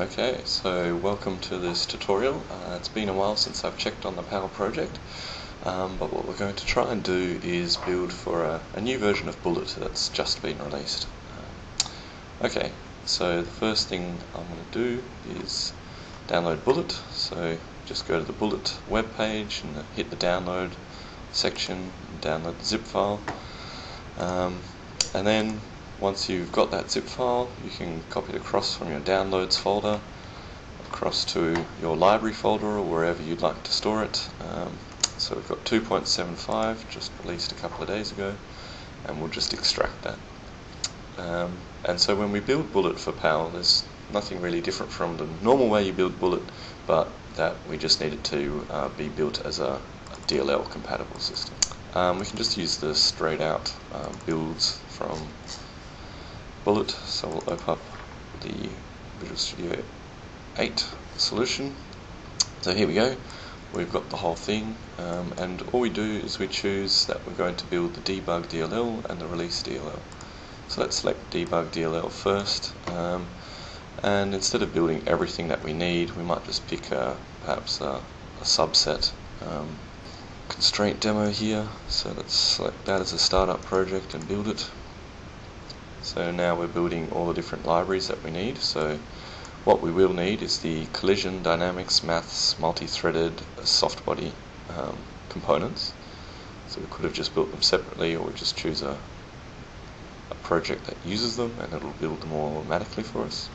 Okay, so welcome to this tutorial. It's been a while since I've checked on the PAL project, but what we're going to try and do is build for a new version of Bullet that's just been released. Okay, so the first thing I'm going to do is download Bullet. So just go to the Bullet web page and hit the download section, download the zip file, and then once you've got that zip file, you can copy it across from your downloads folder across to your library folder or wherever you'd like to store it. So we've got 2.75 just released a couple of days ago, and we'll just extract that. And so when we build Bullet for PAL, there's nothing really different from the normal way you build Bullet, but that we just need it to be built as a DLL compatible system. We can just use the straight out builds from Bullet, so we'll open up the Visual Studio 8 solution. So here we go, we've got the whole thing, and all we do is we choose that we're going to build the debug DLL and the release DLL. So let's select debug DLL first, and instead of building everything that we need, we might just pick perhaps a subset constraint demo here. So let's select that as a startup project and build it. So now we're building all the different libraries that we need. So what we will need is the collision, dynamics, maths, multi-threaded, soft body components. So we could have just built them separately, or we just choose a project that uses them and it'll build them all automatically for us.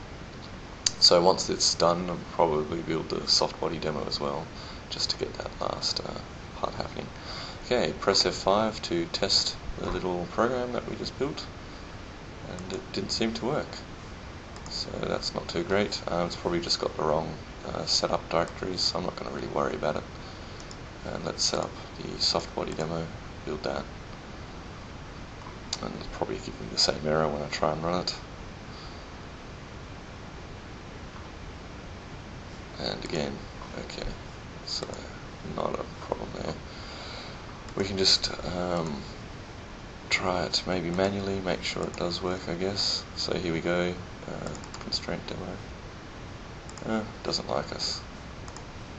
So once it's done, I'll probably build the soft body demo as well, just to get that last part happening. Okay, press F5 to test the little program that we just built. And it didn't seem to work, so that's not too great. It's probably just got the wrong setup directories, so I'm not going to really worry about it. And let's set up the soft body demo, build that, and it'll probably give me the same error when I try and run it. And again, okay, so not a problem there. We can just try it maybe manually, make sure it does work, I guess. So here we go, constraint demo. Doesn't like us.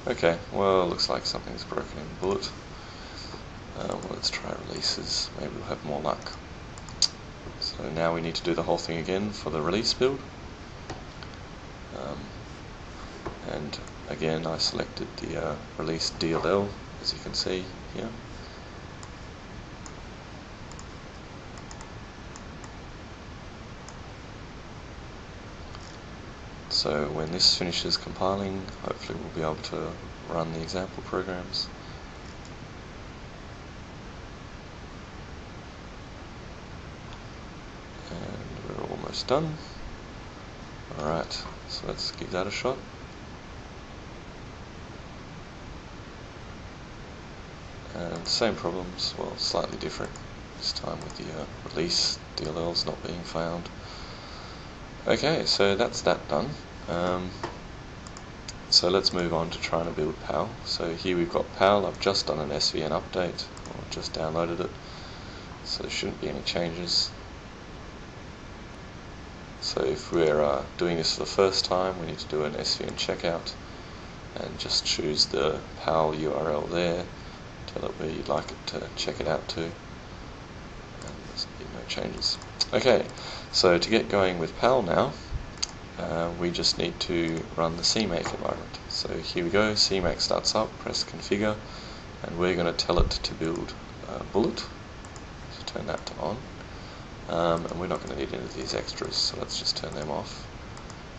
Okay, well, looks like something's broken in Bullet. Well, let's try releases, maybe we'll have more luck. So now we need to do the whole thing again for the release build. And again, I selected the release DLL, as you can see here. So when this finishes compiling, hopefully we'll be able to run the example programs. And we're almost done. Alright, so let's give that a shot. And same problems, well, slightly different, this time with the release DLLs not being found. Okay, so that's that done. So let's move on to trying to build PAL. So here we've got PAL. I've just done an SVN update, or just downloaded it, so there shouldn't be any changes. So if we're doing this for the first time, we need to do an SVN checkout and just choose the PAL URL there, tell it where you'd like it to check it out to, and there's no changes. Okay, so to get going with PAL now, we just need to run the CMake environment. So here we go, CMake starts up, press configure, and we're going to tell it to build Bullet, so turn that to on, and we're not going to need any of these extras, so let's just turn them off,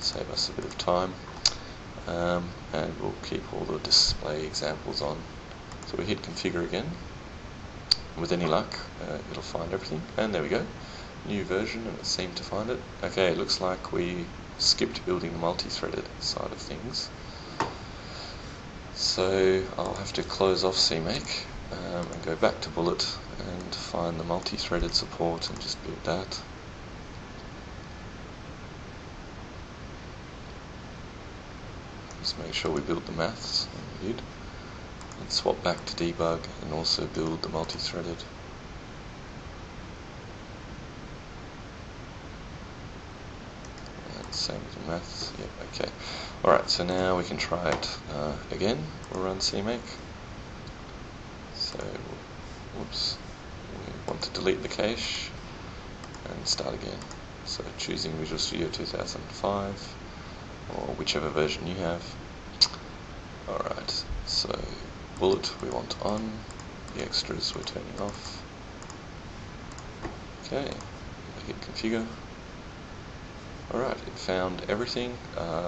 save us a bit of time, and we'll keep all the display examples on. So we hit configure again, with any luck it'll find everything, and there we go. New version, and it seemed to find it. Okay, it looks like we skipped building the multi-threaded side of things. So I'll have to close off CMake and go back to Bullet and find the multi-threaded support and just build that. Just make sure we build the maths, and we did. And swap back to debug and also build the multi-threaded. same as in maths. Yep, okay. Alright, so now we can try it again. We'll run CMake. So, whoops, we want to delete the cache and start again. So choosing Visual Studio 2005 or whichever version you have. Alright, so Bullet we want on, the extras we're turning off. Okay, hit configure. Alright, it found everything.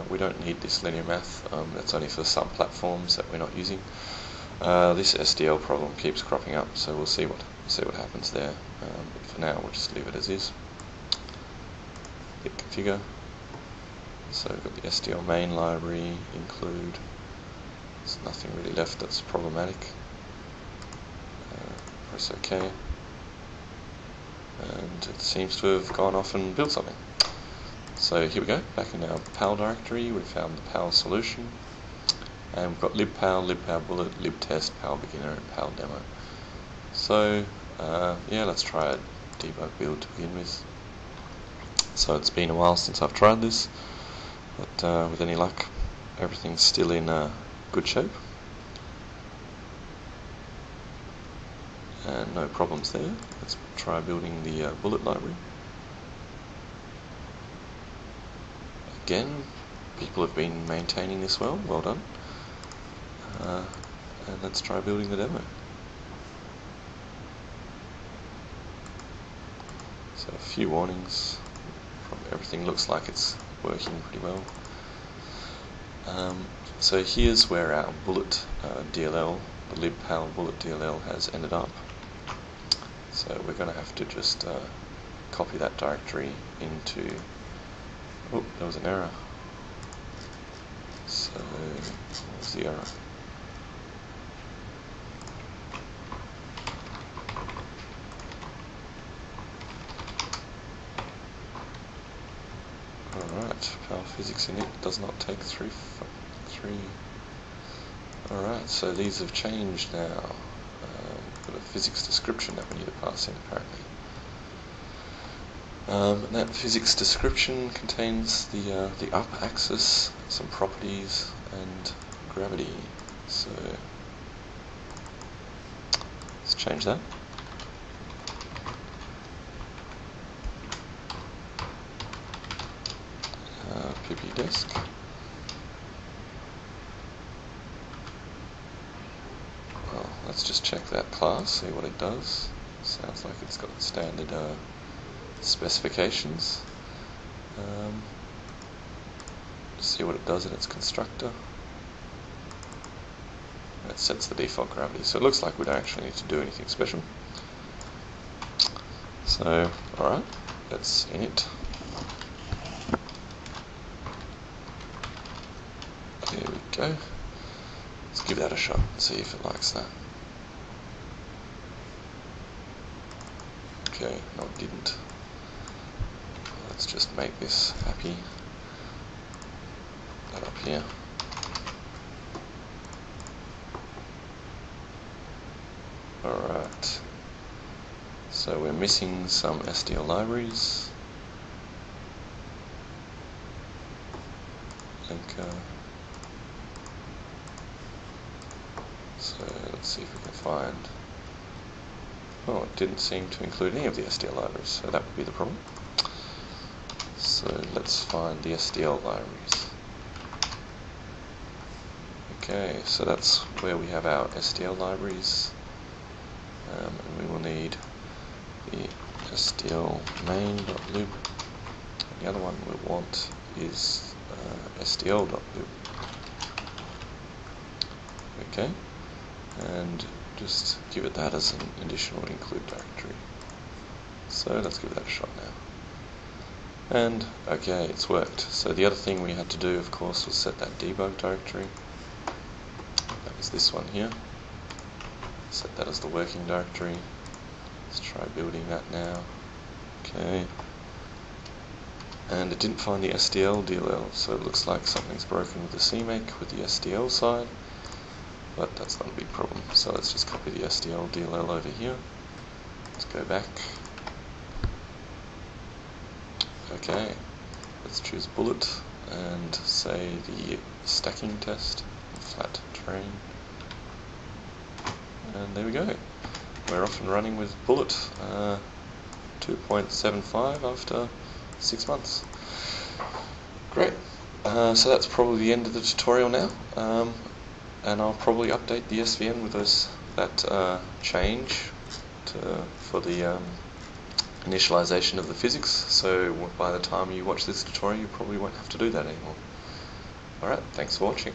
We don't need this linear math, that's only for some platforms that we're not using. This SDL problem keeps cropping up, so we'll see what happens there. But for now, we'll just leave it as is. Hit configure. So we've got the SDL main library, include. There's nothing really left that's problematic. Press OK. And it seems to have gone off and built something. So here we go, back in our PAL directory, we found the PAL solution. And we've got libPAL, libPAL bullet, libTest, PAL beginner, and PAL demo. So, yeah, let's try a debug build to begin with. So it's been a while since I've tried this, but with any luck, everything's still in good shape. And no problems there. Let's try building the bullet library. Again, people have been maintaining this well, well done. And let's try building the demo. So a few warnings. Probably everything looks like it's working pretty well. So here's where our bullet DLL, the libPAL bullet DLL, has ended up. So we're going to have to just copy that directory into. Oh, there was an error. So what was the error? Alright, PAL physics init does not take three. Alright, so these have changed now. We've got a physics description that we need to pass in apparently. And that physics description contains the up axis, some properties, and gravity. So let's change that. PP desk. Well, let's just check that class, see what it does. Sounds like it's got standard specifications. See what it does in its constructor. That sets the default gravity, so it looks like we don't actually need to do anything special. So, alright, that's init. There we go. Let's give that a shot and see if it likes that. Okay, no, it didn't. Let's just make this happy. That up here. Alright. So we're missing some SDL libraries. I think, so let's see if we can find. Oh, it didn't seem to include any of the SDL libraries, so that would be the problem. So let's find the SDL libraries. Okay, so that's where we have our SDL libraries. And we will need the SDL main.lib. The other one we want is SDL.lib. Okay, and just give it that as an additional include directory. So let's give that a shot now. And okay, it's worked. So the other thing we had to do, of course, was set that debug directory. That was this one here. Set that as the working directory. Let's try building that now. Okay. And it didn't find the SDL DLL, so it looks like something's broken with the CMake with the SDL side. But that's not a big problem. So let's just copy the SDL DLL over here. Let's go back. Okay, let's choose Bullet and say the stacking test, flat terrain, and there we go. We're off and running with Bullet 2.75 after 6 months. Great. So that's probably the end of the tutorial now, and I'll probably update the SVN with that change for the initialization of the physics, so by the time you watch this tutorial you probably won't have to do that anymore. Alright, thanks for watching.